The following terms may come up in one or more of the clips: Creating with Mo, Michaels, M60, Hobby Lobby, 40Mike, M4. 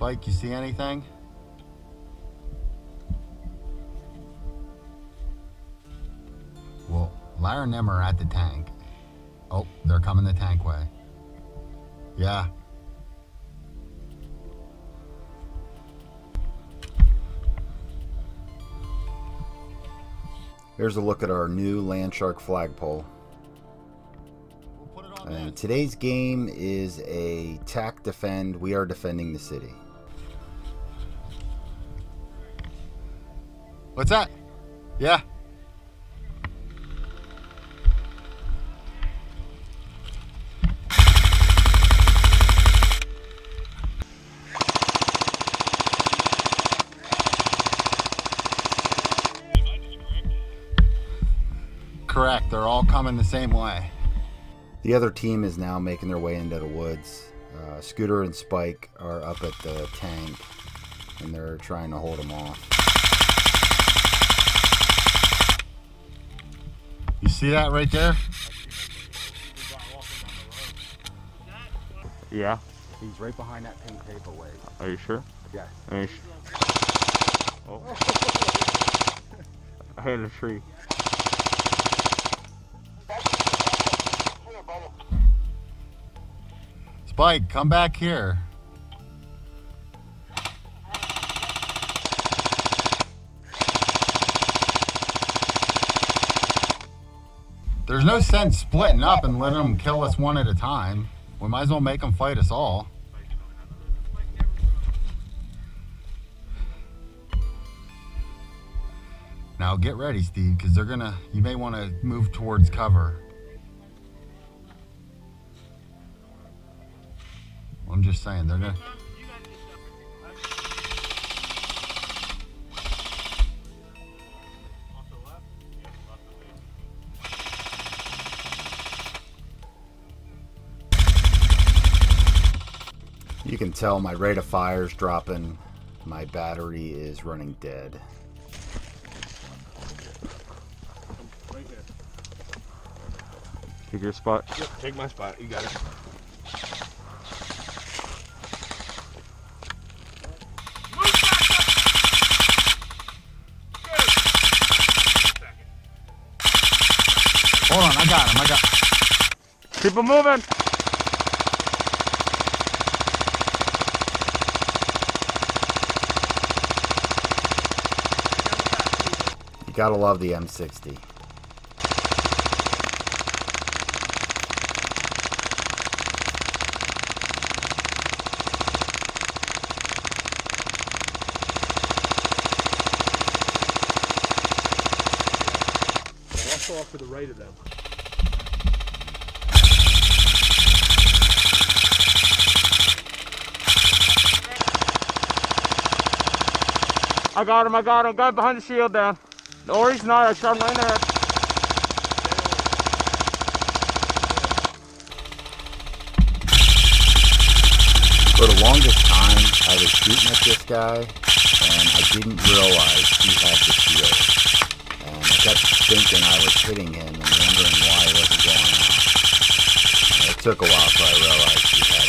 Spike, you see anything? Well, Larry and them are at the tank. Oh, they're coming the tank way. Yeah. Here's a look at our new Landshark flagpole. Today's game is a TAC defend. We are defending the city. What's that? Yeah. Correct, they're all coming the same way. The other team is now making their way into the woods. Scooter and Spike are up at the tank and they're trying to hold them off. You see that right there? Yeah. He's right behind that pink paper wave. Are you sure? Yes. Are you sure? Oh. I heard a tree. Spike, come back here. There's no sense splitting up and letting them kill us one at a time. We might as well make them fight us all. Now get ready, Steve, because they're gonna, you may want to move towards cover. I'm just saying, they're gonna... You can tell my rate of fire is dropping. My battery is running dead. Right here. Take your spot. Yep, take my spot. You got it. Hold on, I got him, I got him. Keep him moving. You gotta love the M60. Off to the right of them. I got him, I got him. Guy behind the shield down. Or he's not, I shot him right in the head. For the longest time, I was shooting at this guy, and I didn't realize he had the shield. I kept thinking I was hitting him and wondering why it wasn't going on. It took a while so I realized he had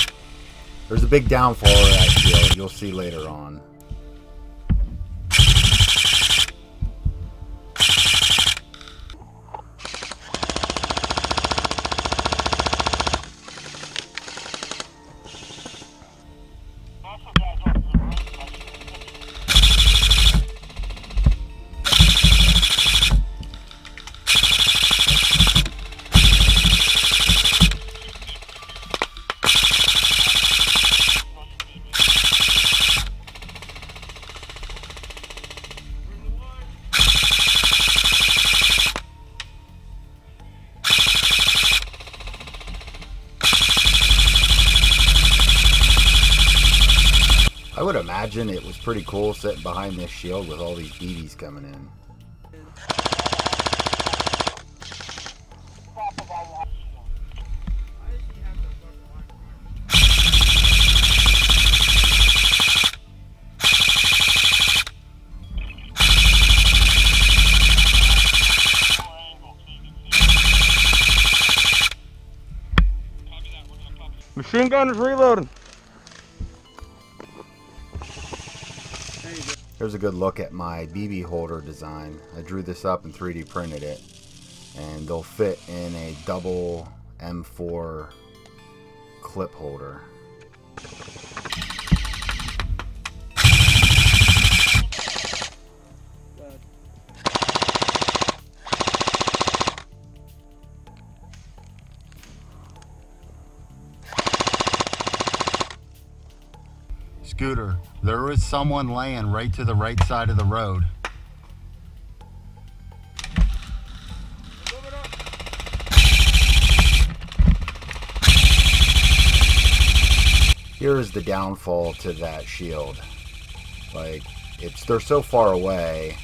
the shield. So, there's a big downfall of that shield. You'll see later on. I would imagine it was pretty cool sitting behind this shield with all these BBs coming in. Machine gun is reloading. Here's a good look at my BB holder design. I drew this up and 3D printed it, and they'll fit in a double M4 clip holder. Scooter, there is someone laying right to the right side of the road. Here is the downfall to that shield. Like, they're so far away,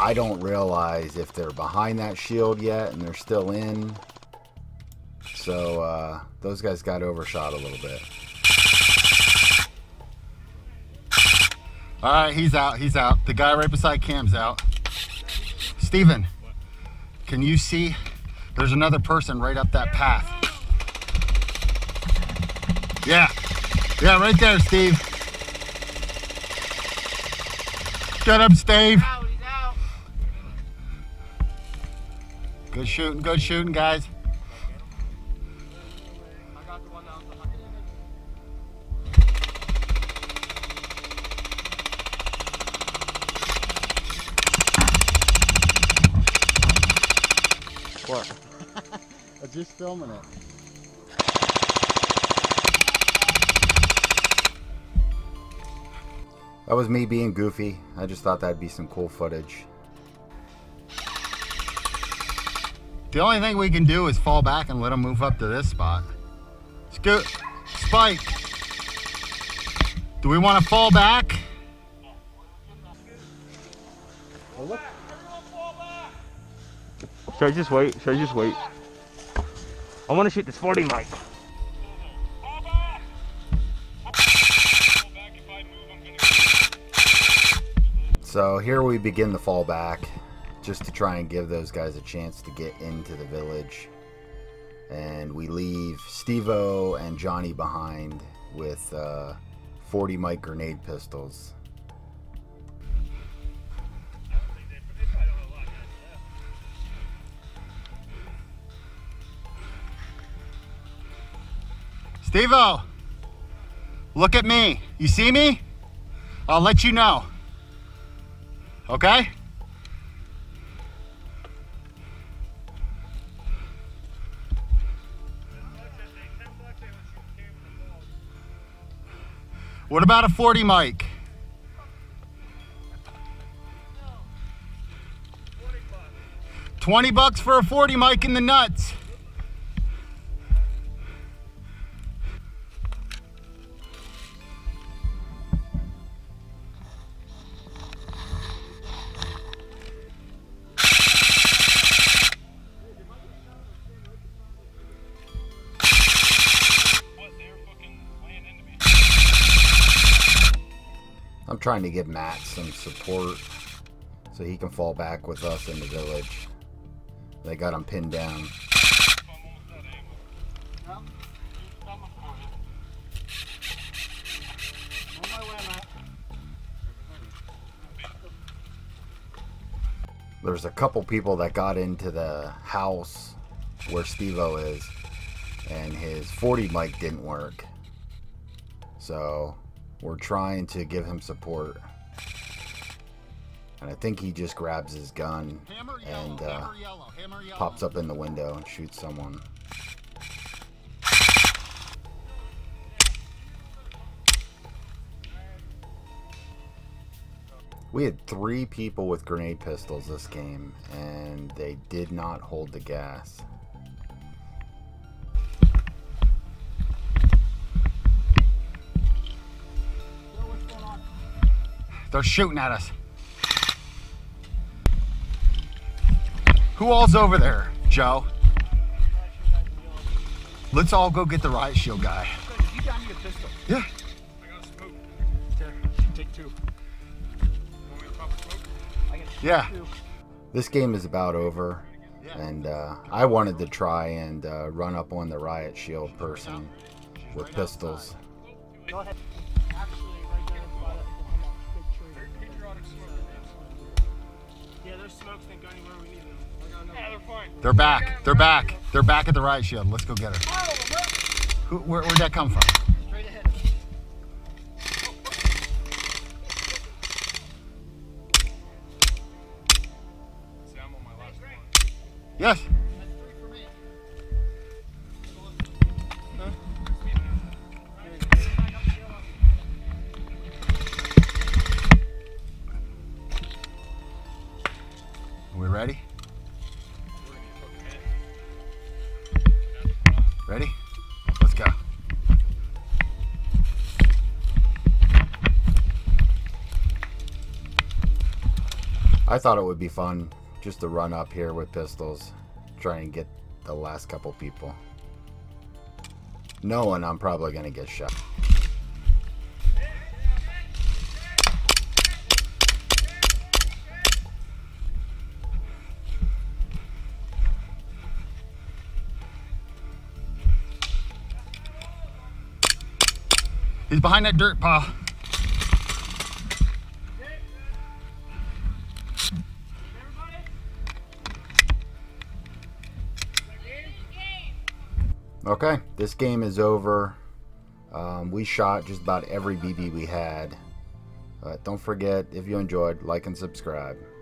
I don't realize if they're behind that shield yet and they're still in. So those guys got overshot a little bit. All right, he's out, he's out. The guy right beside Cam's out. Steven, can you see? There's another person right up that path. Yeah, yeah, right there, Steve. Get up, Steve. He's out. Good shooting, guys. What? I'm just filming it. That was me being goofy. I just thought that'd be some cool footage. The only thing we can do is fall back and let them move up to this spot. Scoot, Spike. Do we want to fall back? Oh, look. Should I just wait? Should I just wait? I want to shoot this 40 Mike. So here we begin the fall back, just to try and give those guys a chance to get into the village. And we leave Steve-O and Johnny behind with 40 Mike grenade pistols. Steve-O, look at me. You see me? I'll let you know. Okay? What about a 40 Mike? $20 for a 40 Mike in the nuts. I'm trying to give Matt some support so he can fall back with us in the village. They got him pinned down. There's a couple people that got into the house where Steve-O is, and his 40 mic didn't work. So we're trying to give him support, and I think he just grabs his gun and pops up in the window and shoots someone. We had 3 people with grenade pistols this game, and they did not hold the gas. They're shooting at us. Who all's over there, Joe? Let's all go get the riot shield guy. You got me a pistol. Yeah. I got a smoke. There, take 2. You want me to pop a smoke? I got 2. This game is about over, and I wanted to try and run up on the riot shield person with pistols. Go ahead. Actually, right there. Big tree. Yeah, their smokes didn't go anywhere we needed them. Yeah, they're fine. They're back. They're back. They're back at the riot shield. Let's go get her. Who, where'd that come from? Straight ahead. See, I'm on my last one. Yes. That's three for me. Huh? Are we ready? Ready? Let's go. I thought it would be fun just to run up here with pistols, try and get the last couple people. Knowing I'm probably going to get shot. He's behind that dirt pile. Okay, this game is over. We shot just about every BB we had. Don't forget, if you enjoyed, like and subscribe.